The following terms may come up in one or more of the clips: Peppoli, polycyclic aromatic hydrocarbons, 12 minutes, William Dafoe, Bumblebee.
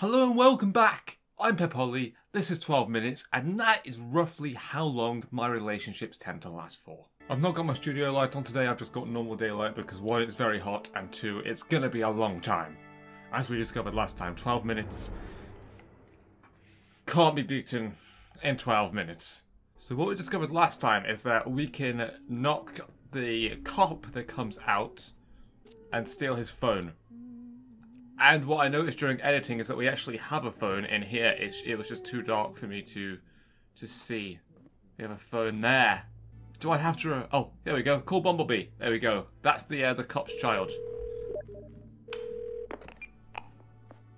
Hello and welcome back. I'm Peppoli, this is 12 minutes, and that is roughly how long my relationships tend to last for. I've not got my studio light on today, I've just got normal daylight because one, it's very hot, and two, it's gonna be a long time. As we discovered last time, 12 minutes can't be beaten in 12 minutes. So what we discovered last time is that we can knock the cop that comes out and steal his phone. And what I noticed during editing is that we actually have a phone in here. It was just too dark for me to see. We have a phone there. Do I have to... Oh, there we go. Call Bumblebee. There we go. That's the cop's child.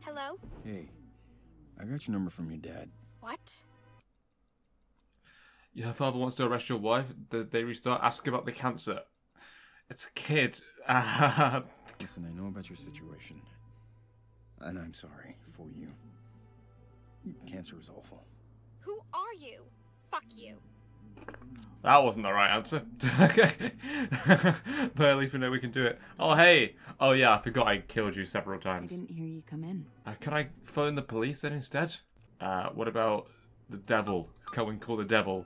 Hello? Hey, I got your number from your dad. What? Your father wants to arrest your wife. They restart. Ask about the cancer. It's a kid. Listen, I know about your situation. And I'm sorry for you. Cancer is awful. Who are you? Fuck you. That wasn't the right answer. But at least we know we can do it. Oh, hey. Oh, yeah, I forgot I killed you several times. I didn't hear you come in. Can I phone the police then instead? What about the devil? Can we call the devil?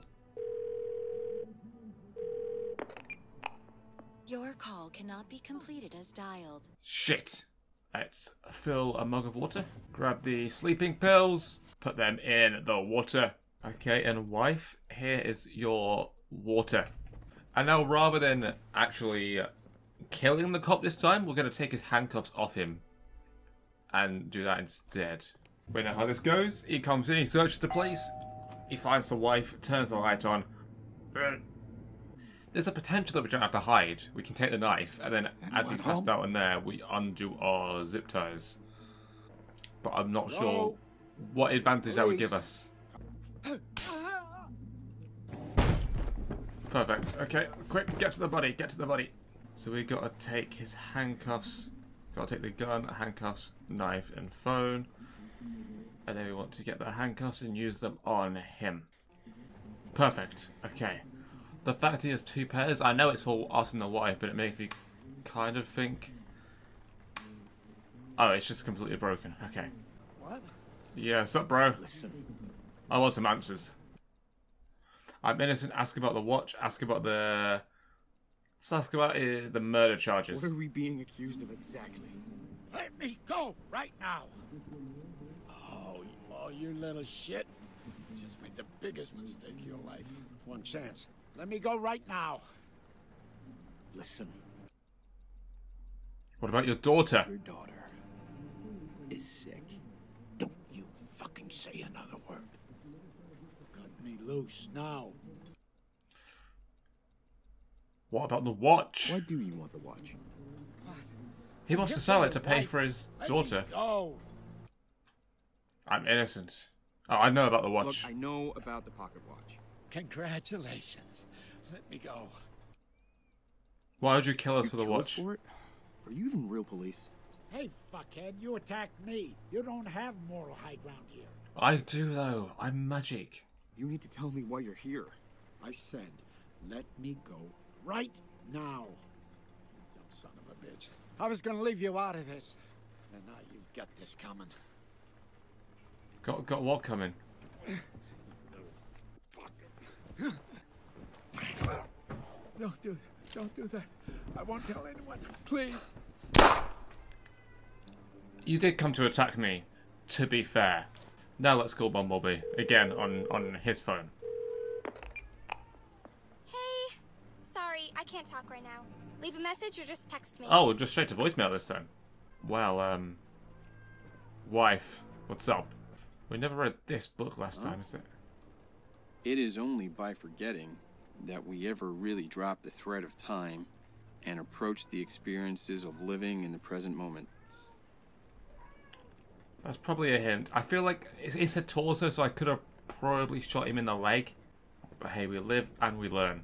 Your call cannot be completed as dialed. Shit. Let's fill a mug of water, grab the sleeping pills, put them in the water. Okay, and wife, here is your water. And now rather than actually killing the cop this time, we're going to take his handcuffs off him and do that instead. We know how this goes. He comes in, he searches the place, he finds the wife, turns the light on. There's a potential that we don't have to hide. We can take the knife, and then as he's passed out in there, we undo our zip ties. But I'm not sure what advantage that would give us. Perfect. Okay, quick, get to the body, get to the body. So we gotta take his handcuffs. Gotta take the gun, handcuffs, knife, and phone. And then we want to get the handcuffs and use them on him. Perfect. Okay. The fact he has two pairs, I know it's for us and the wife, but it makes me kind of think... Oh, it's just completely broken. Okay. What? Yeah, what's up, bro? Listen. I want some answers. I'm innocent. Ask about the watch. Ask about the... Let's ask about the murder charges. What are we being accused of exactly? Let me go right now! Oh, you little shit. You just made the biggest mistake of your life. One chance. Let me go right now. Listen. What about your daughter? Your daughter is sick. Don't you fucking say another word. Cut me loose now. What about the watch? Why do you want the watch? What? He wants to sell it to pay for his daughter. Let me go. I'm innocent. Oh, I know about the watch. Look, I know about the pocket watch. Congratulations. Let me go. Why would you kill us for the watch? Are you even real police? Hey, fuckhead, you attacked me. You don't have moral high ground here. I do, though. I'm magic. You need to tell me why you're here. I said, let me go right now. You dumb son of a bitch. I was going to leave you out of this. And now you've got this coming. Got what coming? Don't do that. I won't tell anyone, please. You did come to attack me, to be fair. Now let's call Bumblebee, again, on his phone. Hey, sorry, I can't talk right now. Leave a message or just text me. Oh, just straight to voicemail this time. Well, wife, what's up? We never read this book last time, is it? It is only by forgetting that we ever really drop the thread of time and approach the experiences of living in the present moment. That's probably a hint. I feel like it's a torso, so I could have probably shot him in the leg. But hey, we live and we learn.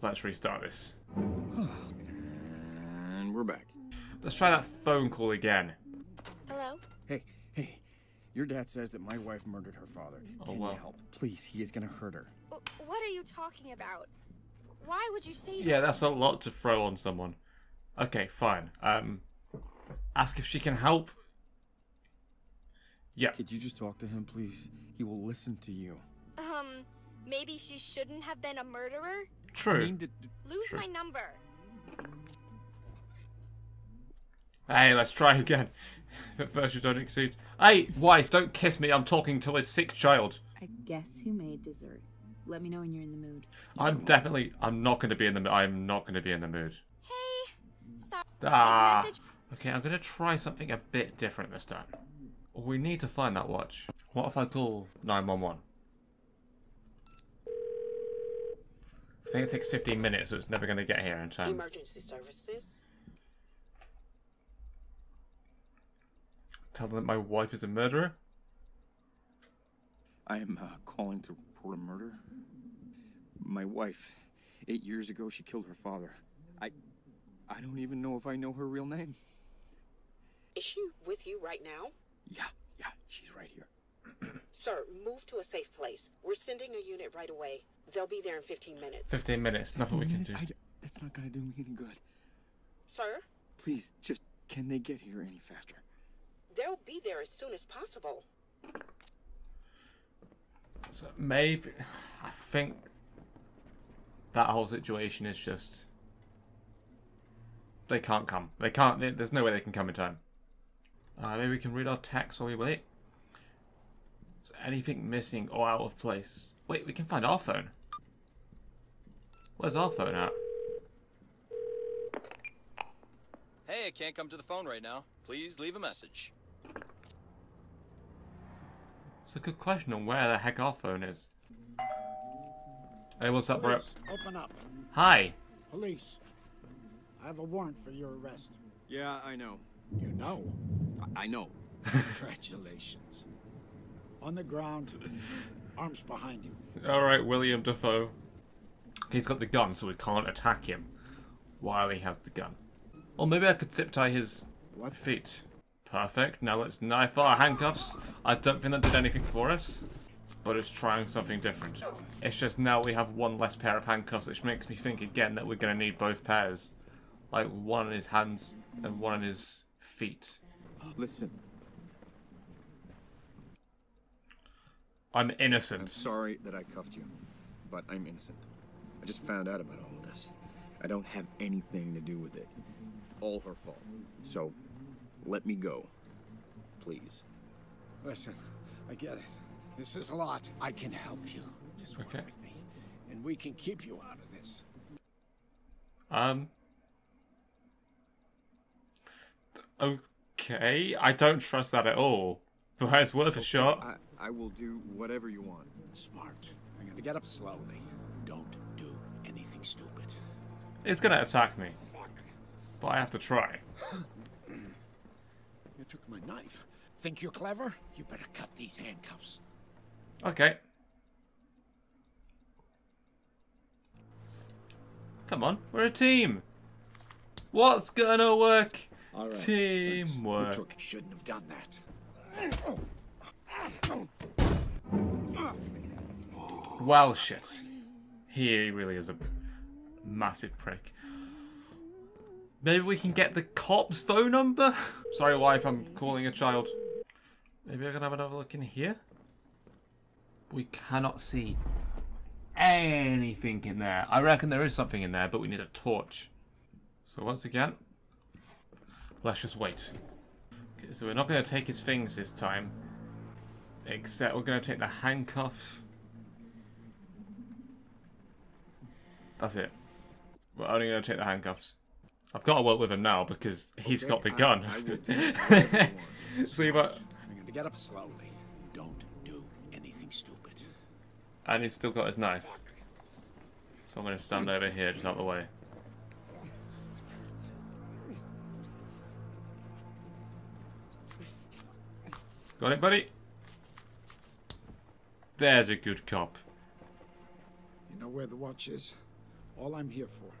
Let's restart this. And we're back. Let's try that phone call again. Hello? Hey. Your dad says that my wife murdered her father. Can you help? Please, he is going to hurt her. What are you talking about? Why would you say that? Yeah, that's a lot to throw on someone. Okay, fine. Ask if she can help. Yeah. Could you just talk to him, please? He will listen to you. Maybe she shouldn't have been a murderer? True. I mean, lose my number. Hey, let's try again. At first you don't exceed. Hey, wife, don't kiss me. I'm talking to a sick child. I guess who made dessert? Let me know when you're in the mood. I'm not going to be in the mood. I'm not going to be in the mood. Hey. Sorry. Ah. Okay, I'm going to try something a bit different this time. We need to find that watch. What if I call 911? I think it takes 15 minutes, so it's never going to get here in time. Emergency services. Tell them that my wife is a murderer. I am calling to report a murder. My wife, 8 years ago, she killed her father. I don't even know if I know her real name. Is she with you right now? Yeah, she's right here. Sir, move to a safe place. We're sending a unit right away. They'll be there in 15 minutes. 15 minutes, nothing we can do. That's not going to do me any good. Sir? Please, just, can they get here any faster? They'll be there as soon as possible. So maybe, I think that whole situation is just, they can't come. They can't, there's no way they can come in time. Maybe we can read our text while we wait. Is anything missing or out of place? Wait, we can find our phone. Where's our phone at? Hey, I can't come to the phone right now. Please leave a message. It's a good question on where the heck our phone is. Hey, what's up, Brett? Open up. Hi. Police. I have a warrant for your arrest. Yeah, I know. You know? I know. Congratulations. On the ground, arms behind you. All right, William Dafoe. He's got the gun, so we can't attack him while he has the gun. Or maybe I could zip tie his feet. Perfect. Now let's knife our handcuffs. I don't think that did anything for us, but it's trying something different. It's just now we have one less pair of handcuffs, which makes me think again that we're going to need both pairs. Like one in his hands and one in his feet. Listen. I'm innocent. I'm sorry that I cuffed you, but I'm innocent. I just found out about all of this. I don't have anything to do with it. All her fault. So, let me go. Please. Listen, I get it. This is a lot. I can help you. Just work with me, and we can keep you out of this. Okay, I don't trust that at all, but it's worth a shot. I will do whatever you want. Smart. I'm gonna get up slowly. Don't do anything stupid. It's gonna attack me. Fuck. But I have to try. You took my knife. Think you're clever? You better cut these handcuffs. Okay. Come on, we're a team. What's gonna work? All right, teamwork. Shouldn't have done that. Well, shit. He really is a massive prick. Maybe we can get the cop's phone number? Sorry, wife, I'm calling a child. Maybe I can have another look in here? We cannot see anything in there. I reckon there is something in there, but we need a torch. So once again, let's just wait. Okay, so we're not going to take his things this time. Except we're going to take the handcuff. That's it. We're only going to take the handcuffs. I've got to work with him now because he's got the gun. See what? I'm going to get up slowly. Don't do anything stupid. And he's still got his knife. So I'm going to stand over here just out of the way. Got it, buddy? There's a good cop. You know where the watch is? All I'm here for.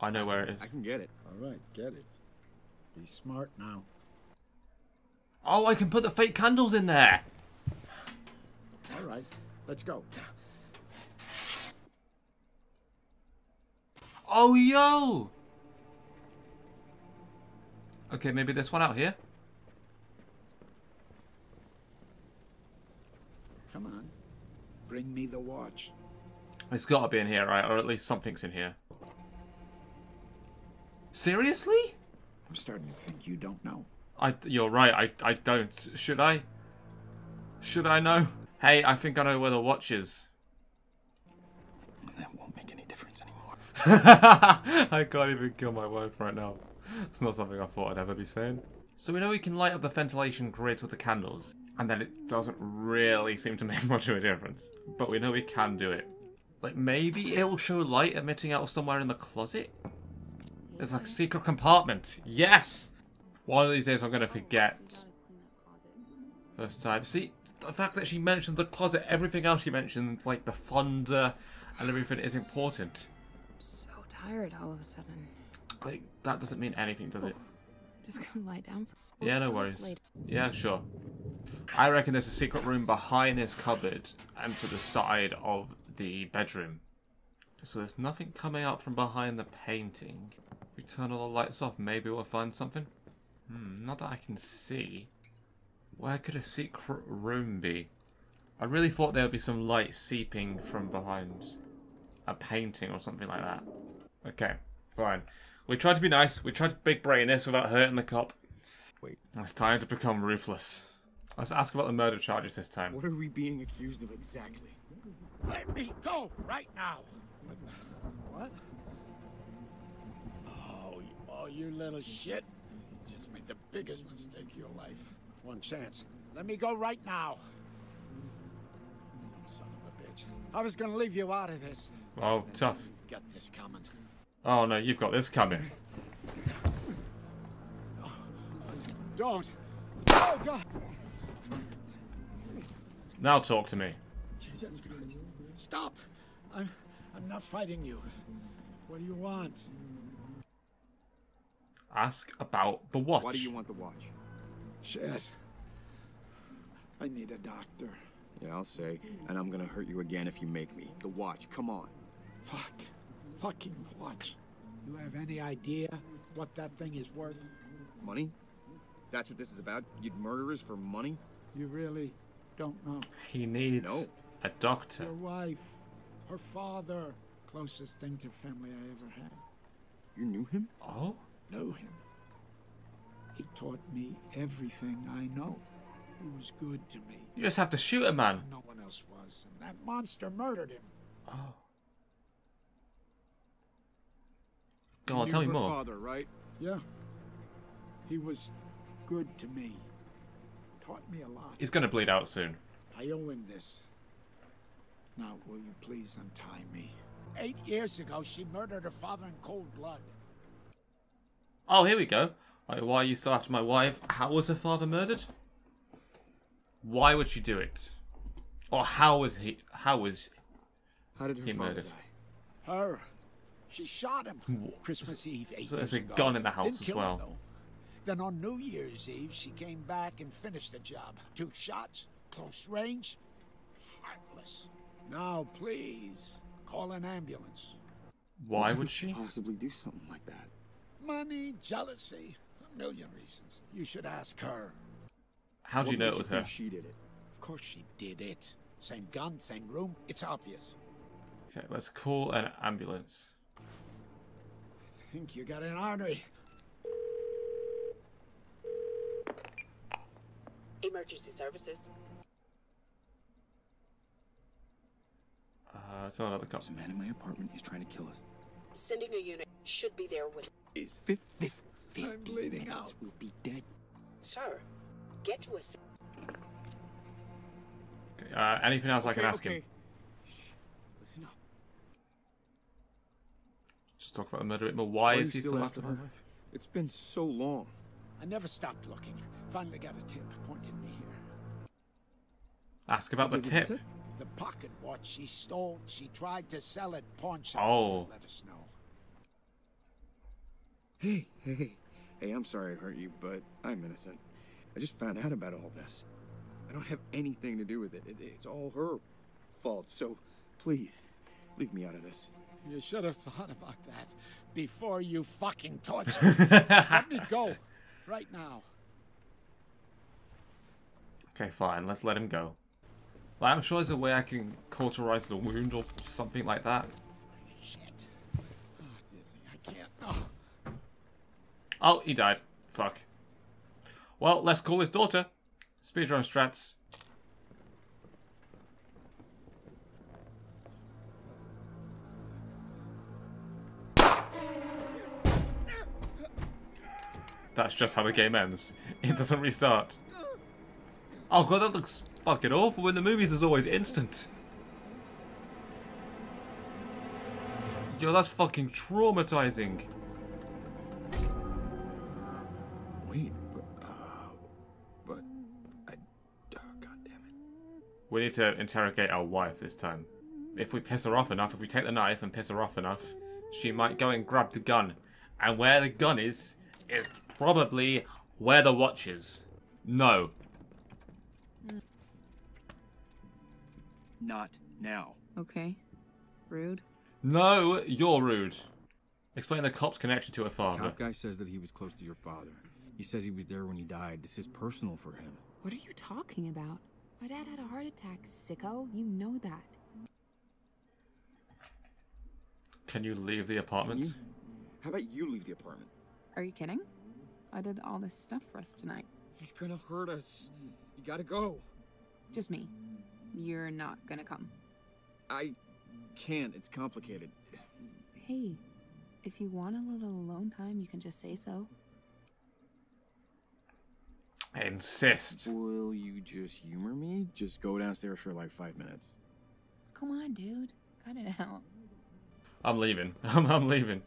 I know where it is. I can get it. All right, get it. Be smart now. Oh, I can put the fake candles in there. All right, let's go. Oh, yo! Okay, maybe this one out here? me the watch. It's got to be in here, right? Or at least something's in here. Seriously? I'm starting to think you don't know. You're right. I don't. Should I? Should I know? Hey, I think I know where the watch is. That won't make any difference anymore. I can't even kill my wife right now. It's not something I thought I'd ever be saying. So we know we can light up the ventilation grids with the candles, and then it doesn't really seem to make much of a difference. But we know we can do it. Like, maybe it'll show light emitting out of somewhere in the closet? There's like a secret compartment. Yes! One of these days I'm going to forget. First time. See, the fact that she mentioned the closet, everything else she mentioned, like the fonder and everything, is important. I'm so tired all of a sudden. Like, that doesn't mean anything, does it? Just gonna lie down. Yeah, no worries. Yeah, sure. I reckon there's a secret room behind this cupboard and to the side of the bedroom. So there's nothing coming out from behind the painting. If we turn all the lights off, maybe we'll find something. Not that I can see. Where could a secret room be? I really thought there would be some light seeping from behind a painting or something like that. Okay, fine. We tried to be nice. We tried to big brain this without hurting the cop. Wait. It's time to become ruthless. Let's ask about the murder charges this time. What are we being accused of exactly? Let me go right now. What? Oh, you little shit. You just made the biggest mistake of your life. One chance. Let me go right now. Dumb son of a bitch. I was gonna leave you out of this. Oh, tough. You've got this coming. Oh no, you've got this coming. Don't. Oh, God. Now talk to me. Jesus Christ. Stop. I'm not fighting you. What do you want? Ask about the watch. Why do you want the watch? Shit. I need a doctor. Yeah, I'll say. And I'm gonna hurt you again if you make me. The watch, come on. Fuck. Fucking watch. You have any idea what that thing is worth? Money? That's what this is about? You'd murderers for money? You really don't know. He needs a doctor. Your wife, her father. Closest thing to family I ever had. You knew him? Oh? Know him. He taught me everything I know. He was good to me. You just have to shoot a man. No one else was, and that monster murdered him. Oh. Go on, tell me more. Father, right? Yeah. He was good to me. Taught me a lot. He's gonna bleed out soon. I owe him this. Now, will you please untie me? 8 years ago, she murdered her father in cold blood. Oh, here we go. Why are you still after my wife? How was her father murdered? Why would she do it? Or how was he? How did her father murdered? Die? Her. She shot him Christmas Eve 8 years ago. So there's a gun in the house as well. Him, then on New Year's Eve, she came back and finished the job. 2 shots, close range, heartless. Now, please, call an ambulance. Why would she possibly do something like that? Money, jealousy, a million reasons. You should ask her. How do you know it was her? She did it. Of course she did it. Same gun, same room. It's obvious. Okay, let's call an ambulance. I think you got an artery. Emergency services. Tell another cop. There's a man in my apartment. He's trying to kill us. Sending a unit. Should be there with. Is 50 I'm bleeding minutes out. Will be dead. Sir, get to us. Okay, anything else I can ask him? Shh. Listen up. Talk about the murder. But why is he still after her? It's been so long. I never stopped looking. Finally got a tip pointed me here. Ask about the tip. The pocket watch she stole. She tried to sell it pawn shop. Oh. Let us know. Hey, I'm sorry I hurt you, but I'm innocent. I just found out about all this. I don't have anything to do with it. It's all her fault. So please leave me out of this. You should have thought about that before you fucking torture me. Let me go right now. Okay, fine. Let's let him go. Like, I'm sure there's a way I can cauterize the wound or something like that. Shit. Oh, dear thing, I can't. Oh. Oh, he died. Fuck. Well, let's call his daughter. Speedrun strats. That's just how the game ends. It doesn't restart. Oh god, that looks fucking awful. In the movies, it's always instant. Yo, that's fucking traumatizing. Wait, but I... Oh, god damn it. We need to interrogate our wife this time. If we piss her off enough, if we take the knife and piss her off enough, she might go and grab the gun. And where the gun is probably where the watch is. No. Not now. Okay. Rude. No, you're rude. Explain the cop's connection to her father. Cop guy says that he was close to your father. He says he was there when he died. This is personal for him. What are you talking about? My dad had a heart attack, sicko. You know that. Can you leave the apartment? How about you leave the apartment? Are you kidding? I did all this stuff for us tonight. He's gonna hurt us. You gotta go. Just me. You're not gonna come. I can't. It's complicated. Hey, if you want a little alone time, you can just say so. I insist. Will you just humor me? Just go downstairs for like 5 minutes. Come on, dude. Cut it out. I'm leaving. I'm leaving.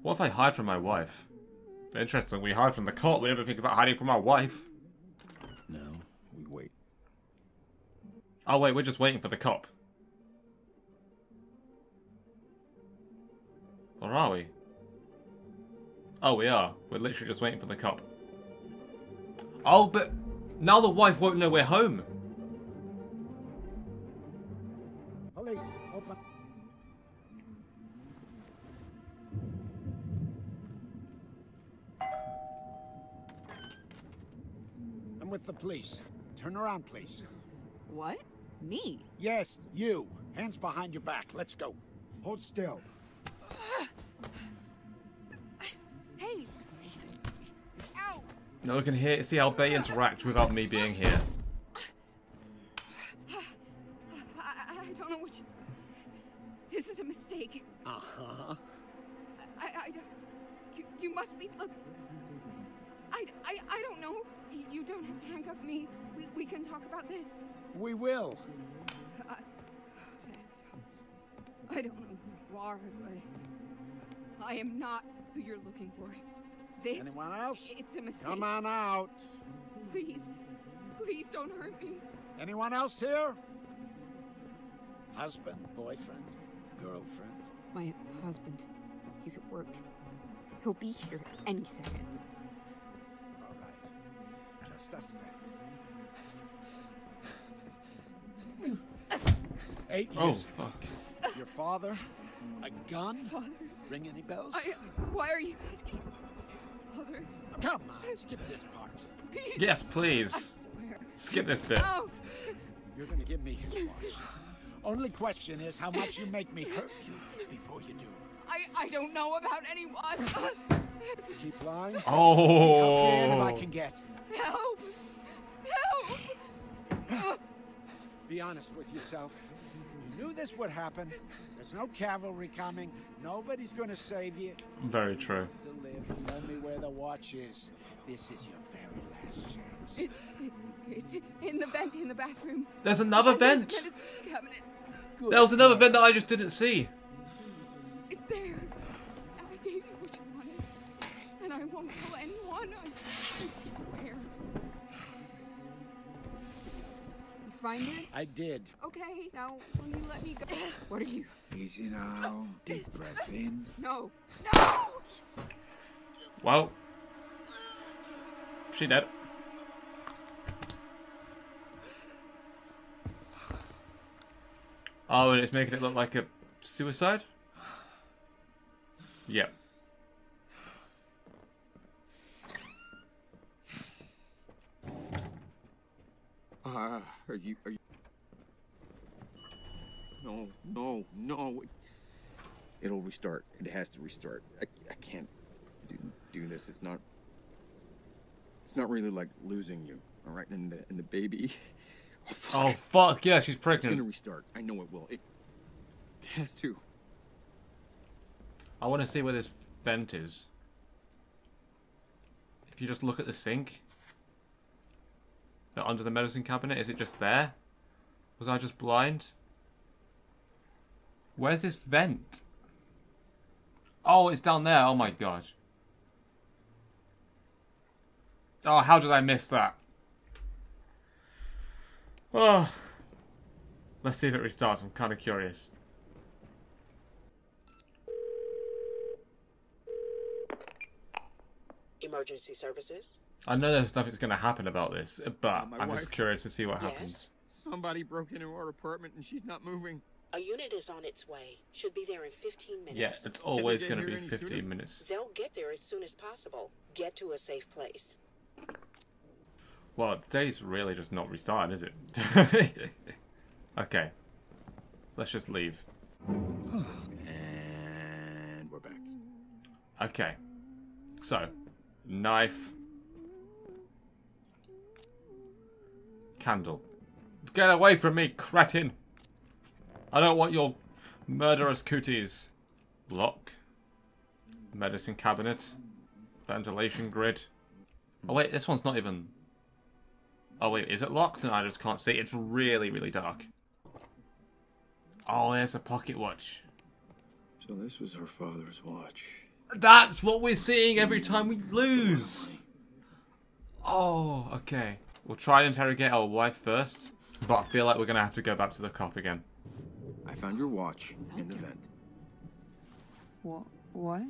What if I hide from my wife? Interesting, we hide from the cop. We never think about hiding from our wife. No, we wait. Oh wait, we're just waiting for the cop. Or are we? Oh, we are. We're literally just waiting for the cop. Oh, but now the wife won't know we're home. Police, open. With the police. Turn around, please. What? Me? Yes, you. Hands behind your back. Let's go. Hold still. Hey. Ow. Now we can hear, see how they interact without me being here. I don't know what you... This is a mistake. Uh-huh. I don't... You must be... Look... I don't know. You don't have to handcuff me. We can talk about this. We will. I don't know who you are, but I am not who you're looking for. This... Anyone else? It's a mistake. Come on out. Please. Please don't hurt me. Anyone else here? Husband, boyfriend, girlfriend. My husband. He's at work. He'll be here any second. That's that. 8 years. Oh fuck. Your father? A gun? Father? Ring any bells? Why are you asking? Father? Come on, skip this part. Please. Yes, please. Skip this bit. No. You're gonna give me his watch. Only question is how much you make me hurt you before you do. I don't know about any watch. Keep lying. Oh. How creative I can get. Help! Help! Be honest with yourself. You knew this would happen. There's no cavalry coming. Nobody's going to save you. Very true. To live, tell me where the watch is. This is your very last chance. It's in the vent in the bathroom. There's another vent. There was another vent that I just didn't see. It's there. I gave you what you wanted, and I won't kill anyone. Find it? I did. Okay, now will you let me go? What are you? Easy now. Deep breath in. No. No! Well. She dead. Oh, and it's making it look like a suicide? Yep. Are you? No. It'll restart. It has to restart. I can't do this. It's not really like losing you, all right? And the baby. Oh, fuck. Yeah, she's pregnant. It's gonna restart. I know it will. It has to. I want to see where this vent is. If you just look at the sink. Under the medicine cabinet. Is it just there? Was I just blind? Where's this vent? Oh, it's down there. Oh my god. Oh, how did I miss that? Oh. Let's see if it restarts. I'm kind of curious. Emergency services? I know there's nothing's going to happen about this, but I'm just curious to see what happens. Somebody broke into our apartment and she's not moving. A unit is on its way. Should be there in 15 minutes. Yes, it's always going to be 15 minutes. They'll get there as soon as possible. Get to a safe place. Well, today's really just not restarted, is it? Okay. Let's just leave. And we're back. Okay. So, knife... candle. Get away from me, cretin! I don't want your murderous cooties. Lock. Medicine cabinet. Ventilation grid. Oh wait, this one's not even... Oh wait, is it locked? And I just can't see. It's really, really dark. Oh, there's a pocket watch. So this was her father's watch. That's what we're seeing every time we lose! Oh, okay. We'll try and interrogate our wife first, but I feel like we're going to have to go back to the cop again. I found your watch in the vent. What?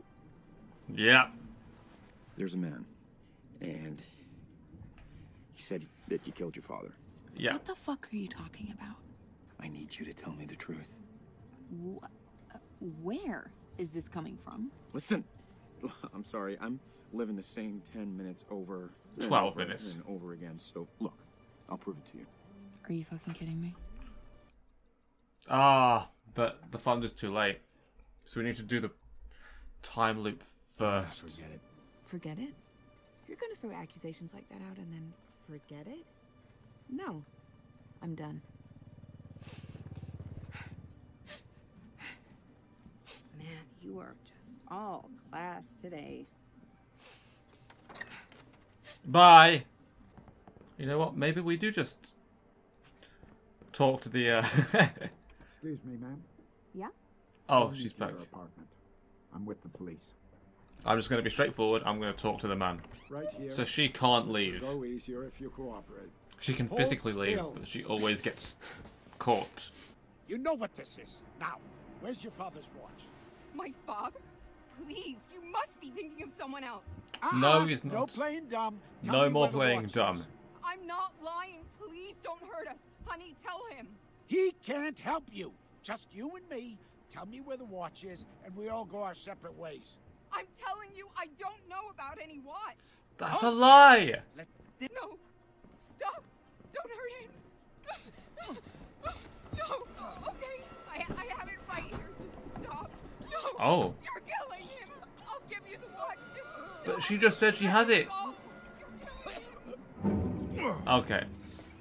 Yeah. There's a man, and he said that you killed your father. Yeah. What the fuck are you talking about? I need you to tell me the truth. Where is this coming from? Listen. I'm sorry, I'm living the same 10 minutes over... 12 minutes. And over again, so look, I'll prove it to you. Are you fucking kidding me? Ah, but the fund is too late. So we need to do the time loop first. Oh, forget it. Forget it? You're going to throw accusations like that out and then forget it? No. I'm done. Man, you are just... all class today. Bye. You know what? Maybe we do just talk to the. Excuse me, ma'am. Yeah. Oh, she's back. I'm with the police. I'm just going to be straightforward. I'm going to talk to the man. Right here. So she can't leave. Go easier if you cooperate. She can physically leave, but she always gets caught. You know what this is. Now, where's your father's watch? My father. Please, you must be thinking of someone else. No, he's not. No playing dumb. No more playing dumb. I'm not lying. Please don't hurt us. Honey, tell him. He can't help you. Just you and me. Tell me where the watch is, and we all go our separate ways. I'm telling you, I don't know about any watch. That's a lie. No. Stop. Don't hurt him. No. Okay. I have it right here. Just stop. No. Oh. You're killing him. I'll give you the watch. But she just said she has it. Okay.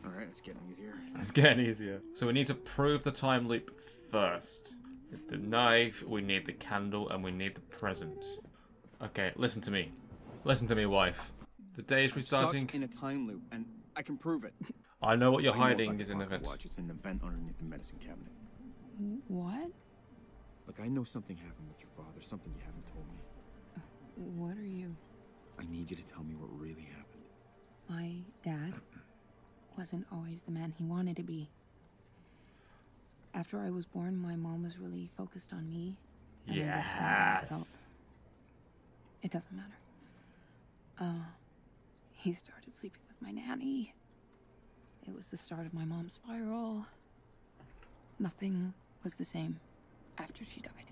All right, it's getting easier. It's getting easier. So we need to prove the time loop first. With the knife, we need the candle, and we need the present. Okay, listen to me. Listen to me, wife. The day is restarting. I'm stuck in a time loop, and I can prove it. I know what you're hiding is in the vent. Watch is in the vent underneath the medicine cabinet. What? Look, I know something happened with your father, something you haven't told me. What are you? I need you to tell me what really happened. My dad wasn't always the man he wanted to be. After I was born, my mom was really focused on me. And yes. I felt. It doesn't matter. He started sleeping with my nanny. It was the start of my mom's spiral. Nothing was the same. After she died,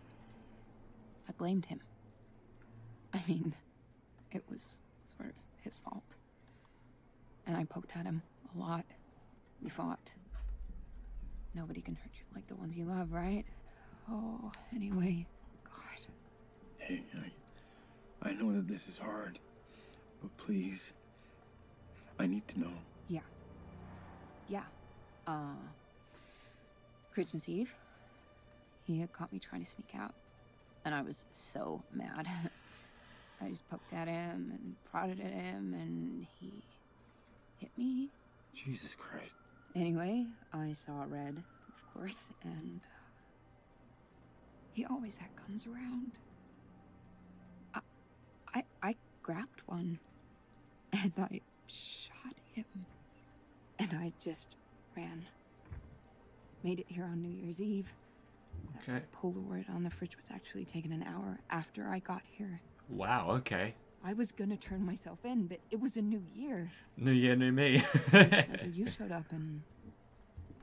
I blamed him. I mean, it was sort of his fault. And I poked at him a lot. You fought. Nobody can hurt you like the ones you love, right? Oh, anyway, God. Hey, I know that this is hard, but please, I need to know. Yeah. Yeah. Christmas Eve, he had caught me trying to sneak out, and I was so mad. I just poked at him and prodded at him, and he hit me. Jesus Christ. Anyway, I saw red, of course, and he always had guns around. I grabbed one, and I shot him, and I just ran. Made it here on New Year's Eve. Okay. That Polaroid on the fridge was actually taken an hour after I got here. Wow, okay. I was gonna turn myself in, but it was a new year. New year, new me. Later, you showed up and,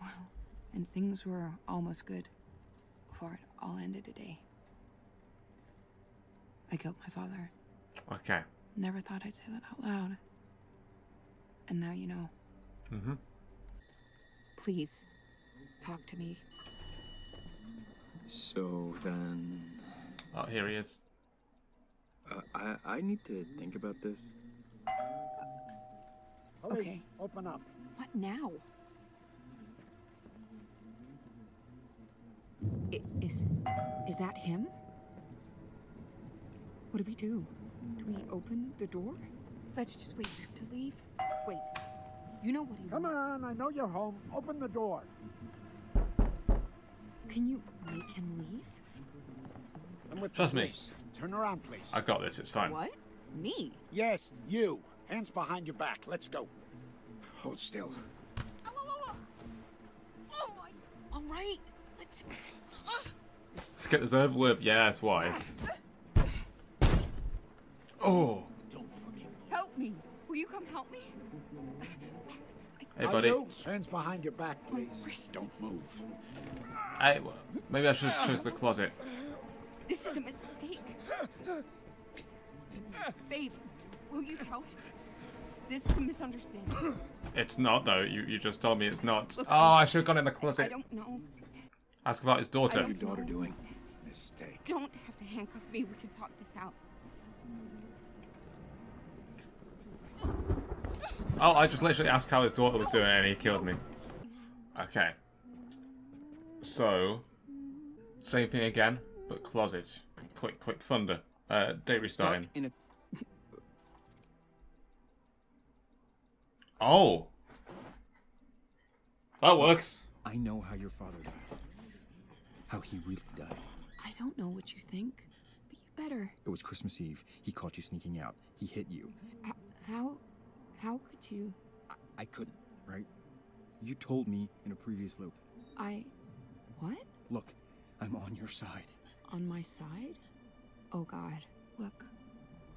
well, and things were almost good before it all ended today. I killed my father. Okay. Never thought I'd say that out loud. And now you know. Mm-hmm. Please, talk to me. So then... Oh, here he is. I need to think about this. Okay. Open up. What now? Is that him? What do we do? Do we open the door? Let's just wait for him to leave. Wait. You know what he wants. Come on, I know you're home. Open the door. Can you make him leave? I'm with Trust me. Turn around, please. I got this. It's fine. What? Me? Yes, you. Hands behind your back. Let's go. Hold still. Oh, oh, oh, oh. Oh my. All right. Let's get this over with. Yeah, that's why. Oh. Don't fucking help me. Will you come help me? Hey, buddy. Hands behind your back, please. Don't move. Hey, well, maybe I should have chose the closet. This is a mistake. Babe, will you tell him? This is a misunderstanding. It's not, though. You just told me it's not. Look, oh, I should have gone in the closet. I don't know. Ask about his daughter. What's your daughter doing? Mistake. Don't have to handcuff me. We can talk this out. Oh, I just literally asked how his daughter was doing and he killed me. Okay. So, same thing again. But closet. Quick thunder. Date restarting. Oh. That works. I know how your father died. How he really died. I don't know what you think, but you better. It was Christmas Eve. He caught you sneaking out. He hit you. How could you? I couldn't, right? You told me in a previous loop. What? Look, I'm on your side. On my side? Oh God, look,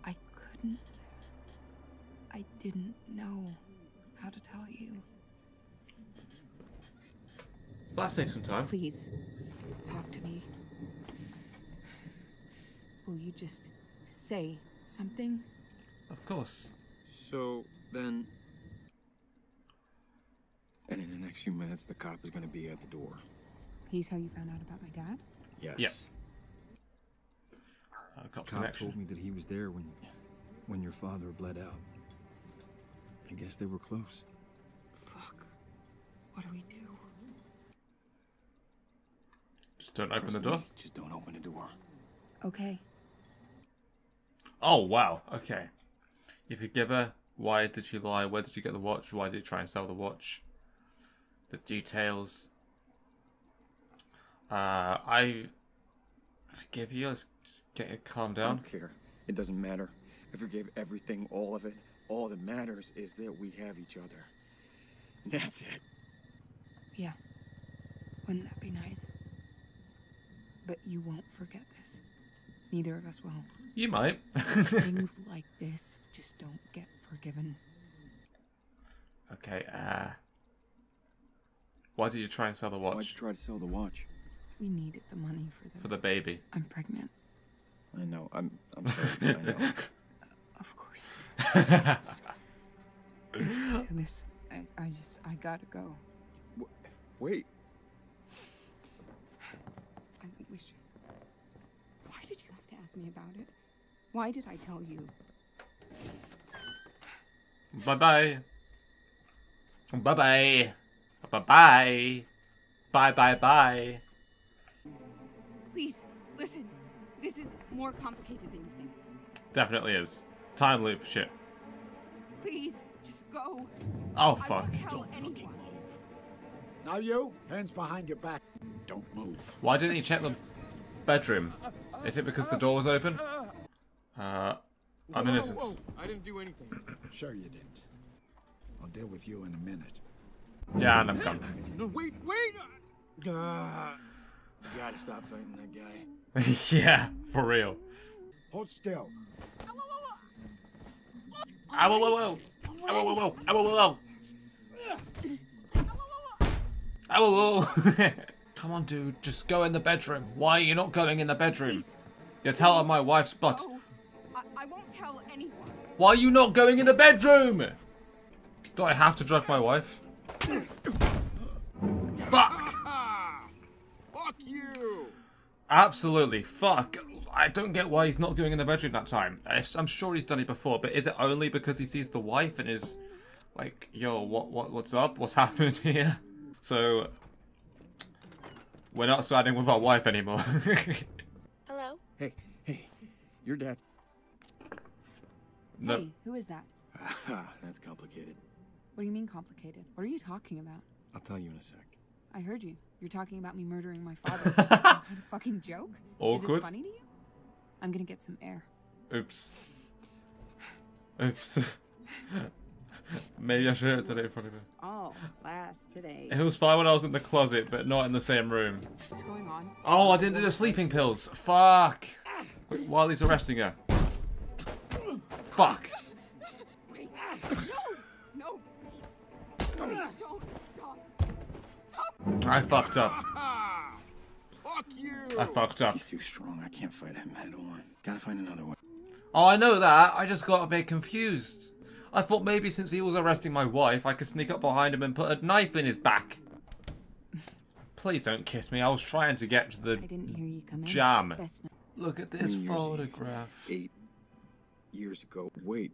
I didn't know how to tell you. That saves some time. Please, talk to me. Will you just say something? Of course. So then, and in the next few minutes, the cop is going to be at the door. He's how you found out about my dad? Yes. Yep. Cop told me that he was there when your father bled out. I guess they were close. Fuck. What do? Just don't open the door. Just don't open the door. Okay. Oh wow. Okay. If you give her, why did she lie? Where did you get the watch? Why did you try and sell the watch? The details. I forgive you. Let's just get it calmed down. I don't care. It doesn't matter. I forgave everything, all of it. All that matters is that we have each other. And that's it. Yeah. Wouldn't that be nice? But you won't forget this. Neither of us will. You might. Things like this just don't get forgiven. Okay, why did you try and sell the watch? Why'd you try to sell the watch? We needed the money for the baby. I'm pregnant. I know. I'm sorry. I know. Of course. I just, I gotta go. Wait. I think we should. Why did you have to ask me about it? Why did I tell you? Bye-bye. Bye-bye. Bye-bye. Bye-bye-bye. Please, listen. This is more complicated than you think. Definitely is. Time loop shit. Please, just go. Oh, fuck. Don't fucking move. Now you, hands behind your back. Don't move. Why didn't you check the bedroom? Is it because the door was open? I'm innocent. Whoa, whoa, whoa. I didn't do anything. Sure you didn't. I'll deal with you in a minute. Yeah, and I'm gone. No, wait, wait! You gotta stop fighting that guy. Yeah, for real. Hold still. Ow, whoa, whoa. Ow, whoa, whoa. Ow, whoa, whoa. Ow, whoa, whoa. Come on, dude. Just go in the bedroom. Why are you not going in the bedroom? Please. You're telling my wife's butt. No. I won't tell anyone. Why are you not going in the bedroom? Do I have to drug my wife? Fuck! Fuck you! Absolutely, fuck. I don't get why he's not going in the bedroom that time. I'm sure he's done it before, but is it only because he sees the wife and is like, yo, what's up? What's happened here? So, we're not siding with our wife anymore. Hello? Hey, hey, your dad's... No. Hey, who is that? That's complicated. What do you mean complicated? What are you talking about? I'll tell you in a sec. I heard you. You're talking about me murdering my father. Is that some kind of fucking joke? Awkward. Is this funny to you? I'm gonna get some air. Oops. Oops. Maybe I should have today in front of him. Oh, class today. It was fine when I was in the closet, but not in the same room. What's going on? Oh, I didn't do the sleeping pills. Fuck. Wait, while he's arresting her. Fuck. Wait, no, please. Please don't. Stop. I fucked up. Fuck you. I fucked up. He's too strong. I can't fight him head on. Gotta find another one. Oh, I know that. I just got a bit confused. I thought maybe since he was arresting my wife, I could sneak up behind him and put a knife in his back. Please don't kiss me. I was trying to get to the I didn't hear you come jam. In. Look at this photograph. 8 years ago. Wait.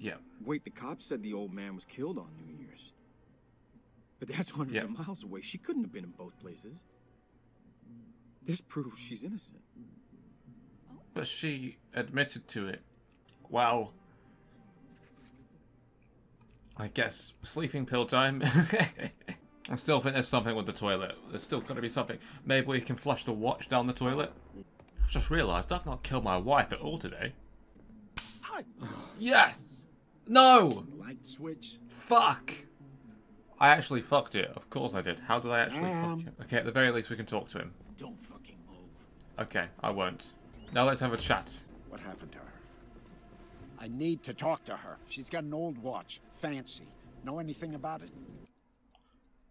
Yeah. Wait, the cops said the old man was killed on New Year's. But that's hundreds of miles away. She couldn't have been in both places. This proves she's innocent. But she admitted to it. Well, I guess sleeping pill time. I still think there's something with the toilet. There's still got to be something. Maybe we can flush the watch down the toilet. I've just realised I've not killed my wife at all today. Yes! No! Light switch. Fuck! I actually fucked it. Of course I did. How did I actually fuck it? Okay, at the very least we can talk to him. Don't fucking move. Okay, I won't. Now let's have a chat. What happened to her? I need to talk to her. She's got an old watch. Fancy. Know anything about it?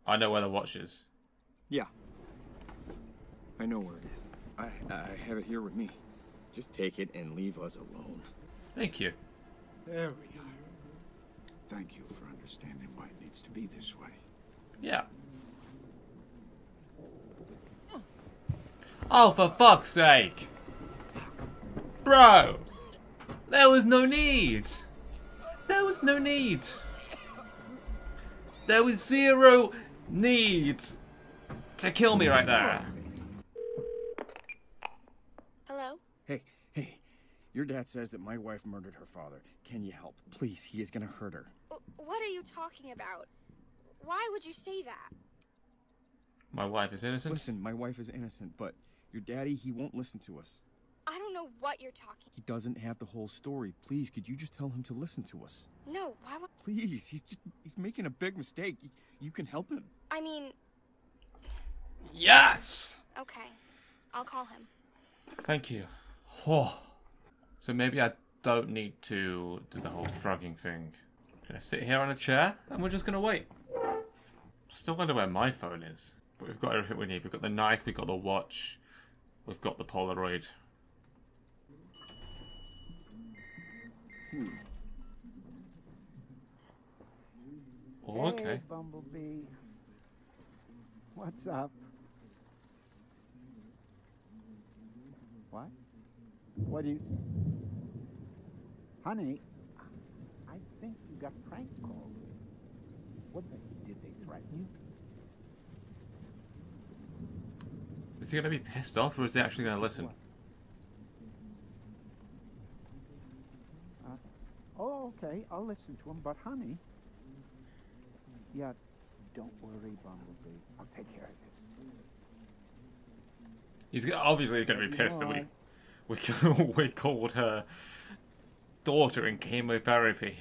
I know where the watch is. Yeah. I know where it is. I have it here with me. Just take it and leave us alone. Thank you. There we are. Thank you for understanding why it needs to be this way. Yeah. Oh, for fuck's sake. Bro. There was no need. There was no need. There was zero need to kill me right there. Hello? Hey, hey. Your dad says that my wife murdered her father. Can you help? Please, he is gonna hurt her. What are you talking about? Why would you say that? My wife is innocent? Listen, my wife is innocent, but your daddy, he won't listen to us. I don't know what you're talking. He doesn't have the whole story. Please, could you just tell him to listen to us? No, why would... Please, he's making a big mistake. You can help him. I mean... Yes! Okay, I'll call him. Thank you. Oh. So maybe I don't need to do the whole drugging thing. I'm gonna sit here on a chair and we're just gonna wait. I still wonder where my phone is. But we've got everything we need. We've got the knife, we've got the watch, we've got the Polaroid. Oh, okay. Hey, Bumblebee. What's up? What? What do you... Honey, I think you got prank called. Did they threaten you? Is he going to be pissed off, or is he actually going to listen? Oh, okay, I'll listen to him, but honey... Yeah, don't worry, Bumblebee. I'll take care of this. He's obviously going to be pissed that we called her daughter in chemotherapy.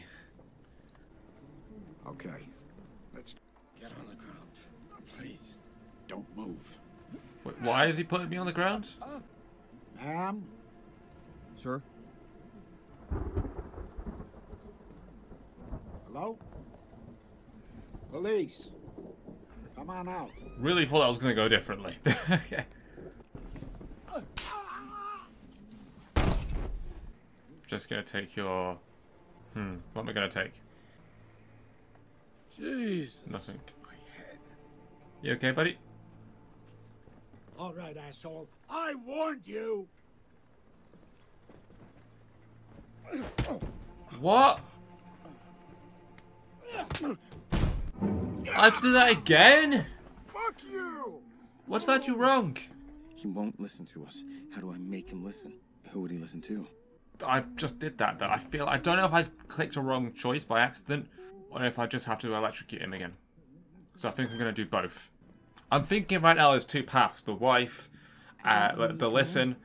Okay, let's get on the ground. Please, don't move. Wait, why is he putting me on the ground? Ma'am? Sir? Hello? Police! Come on out. Really thought that was going to go differently. Okay. Just going to take your... what am I going to take? Jesus. Nothing. My head. You okay, buddy? All right, asshole. I warned you! What? I have to do that again? Fuck you! What's that you wrong? He won't listen to us. How do I make him listen? Who would he listen to? I just did that though. I feel I don't know if I clicked a wrong choice by accident or if I just have to electrocute him again. So I think I'm gonna do both. I'm thinking right now there's two paths, the wife, the listen,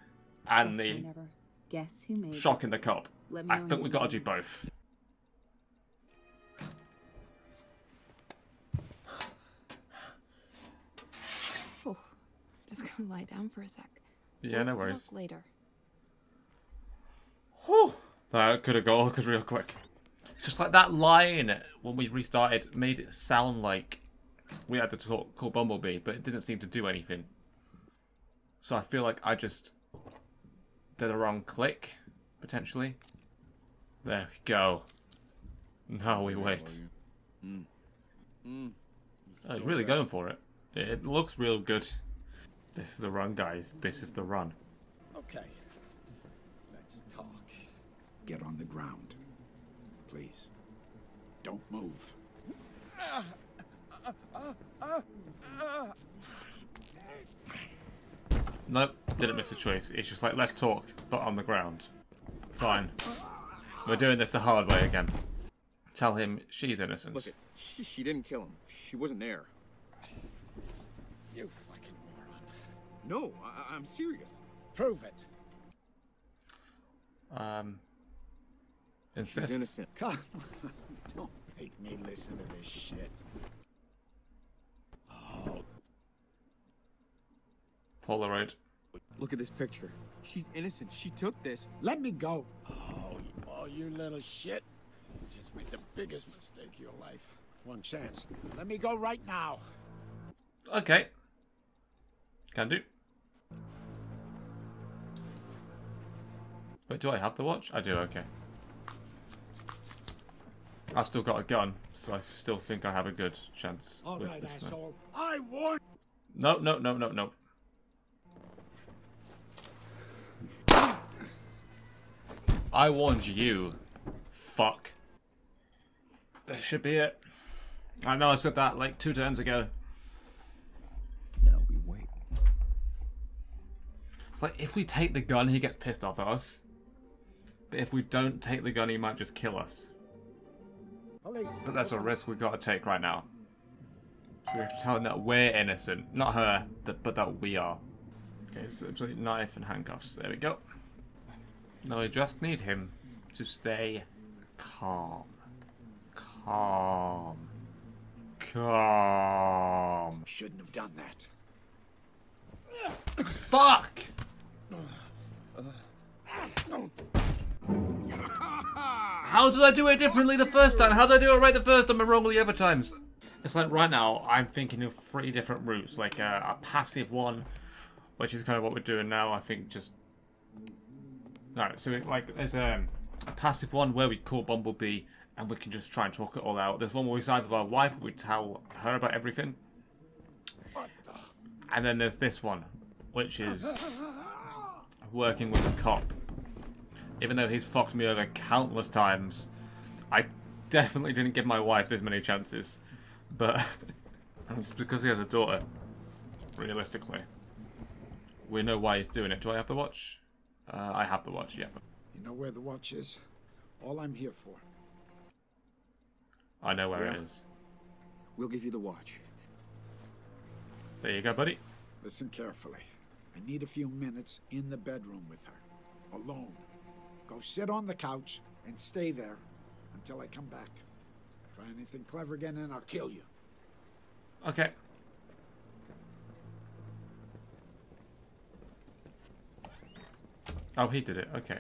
and the shock in the cop. I think we gotta do both. Oh, just gonna lie down for a sec. Yeah, no worries. Talk later. Whew. That could have got awkward real quick. Just like that line when we restarted made it sound like we had to call Bumblebee, but it didn't seem to do anything. So I feel like I just did a wrong click, potentially. There we go. Now we wait. Oh, he's really going for it. It looks real good. This is the run, guys. This is the run. Okay. Let's talk. Get on the ground. Please. Don't move. Nope, didn't miss a choice. It's just like, let's talk, but on the ground. Fine. We're doing this the hard way again. Tell him she's innocent. Look, she didn't kill him. She wasn't there. You fucking moron. No, I'm serious. Prove it. Insist. She's innocent. God, don't make me listen to this shit. Oh. Polaroid. Look at this picture. She's innocent. She took this. Let me go. Oh, you little shit. You just made the biggest mistake of your life. One chance. Let me go right now. Okay. Can do. Wait, do I have the watch? I do, okay. I've still got a gun, so I still think I have a good chance. Alright, asshole. I warn. No. I warned you. Fuck. That should be it. I know I said that like 2 turns ago. Now we wait. It's like if we take the gun, he gets pissed off at us. But if we don't take the gun, he might just kill us. But that's a risk we've got to take right now. So we have to tell him that we're innocent. Not her, but that we are. Okay, so absolute knife and handcuffs. There we go. Now we just need him to stay calm. Calm. Shouldn't have done that. Fuck! How did I do it differently the first time? How did I do it right the first time and wrong all the other times? It's like right now, I'm thinking of 3 different routes. Like a passive one, which is kind of what we're doing now, I think just... No, so it, like there's a passive one where we call Bumblebee and we can just try and talk it all out. There's one where we side with our wife, we tell her about everything. And then there's this one, which is working with a cop. Even though he's fucked me over countless times, I definitely didn't give my wife this many chances. But it's because he has a daughter, realistically. We know why he's doing it. Do I have the watch? I have the watch, yeah. You know where the watch is? All I'm here for. I know where it is. We'll give you the watch. There you go, buddy. Listen carefully. I need a few minutes in the bedroom with her. Alone. Go sit on the couch and stay there until I come back. Try anything clever again and I'll kill you. Okay. Oh, he did it. Okay.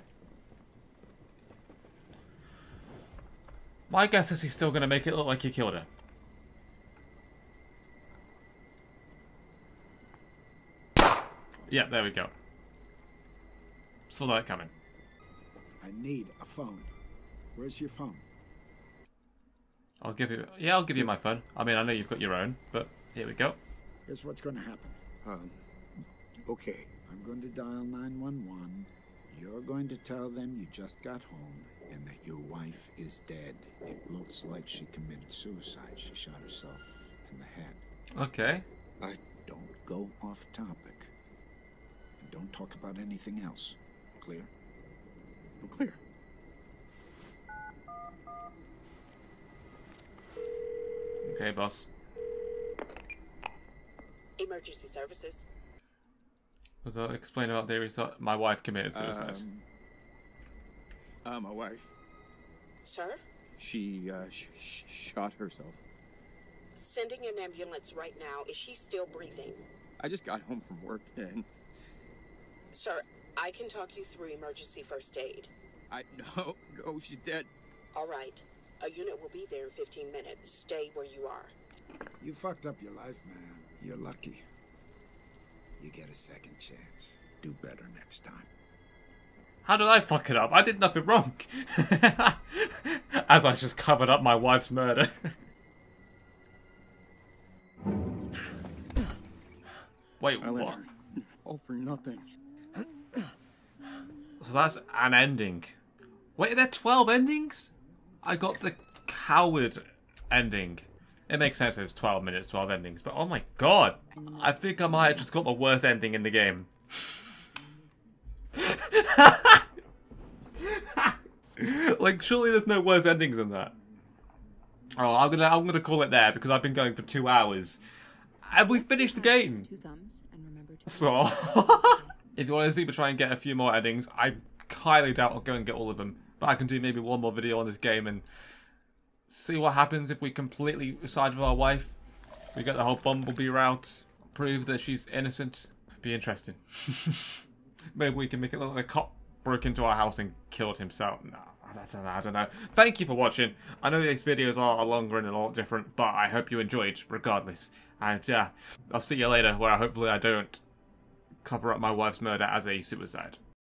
My guess is he's still going to make it look like he killed her. Yeah, there we go. Saw that coming. I need a phone. Where's your phone? I'll give you... Yeah, I'll give you my phone. I mean, I know you've got your own, but here we go. Here's what's going to happen. Okay. I'm going to dial 911. You're going to tell them you just got home and that your wife is dead. It looks like she committed suicide. She shot herself in the head. Okay. I don't go off topic. Don't talk about anything else. Clear? I'm clear. Okay, boss. Emergency services. Was I explaining about the result? My wife committed suicide. My wife. Sir? She shot herself. Sending an ambulance right now. Is she still breathing? I just got home from work and... Sir, I can talk you through emergency first aid. No, she's dead. All right. A unit will be there in 15 minutes. Stay where you are. You fucked up your life, man. You're lucky. You get a second chance. Do better next time. How did I fuck it up? I did nothing wrong. As I just covered up my wife's murder. Wait, what? All for nothing. So that's an ending. Wait, are there 12 endings? I got the coward ending. It makes sense it's 12 minutes, 12 endings, but oh my god. I think I might have just got the worst ending in the game. Like, surely there's no worse endings than that. Oh, I'm gonna call it there because I've been going for 2 hours. And we finished the game. So if you want to see me try and get a few more endings, I highly doubt I'll go and get all of them. But I can do maybe one more video on this game and see what happens if we completely side with our wife. We get the whole Bumblebee route, prove that she's innocent. Be interesting. Maybe we can make it look like a cop broke into our house and killed himself. No, I don't know. Thank you for watching. I know these videos are longer and a lot different, but I hope you enjoyed regardless. And yeah, I'll see you later where hopefully I don't cover up my wife's murder as a suicide.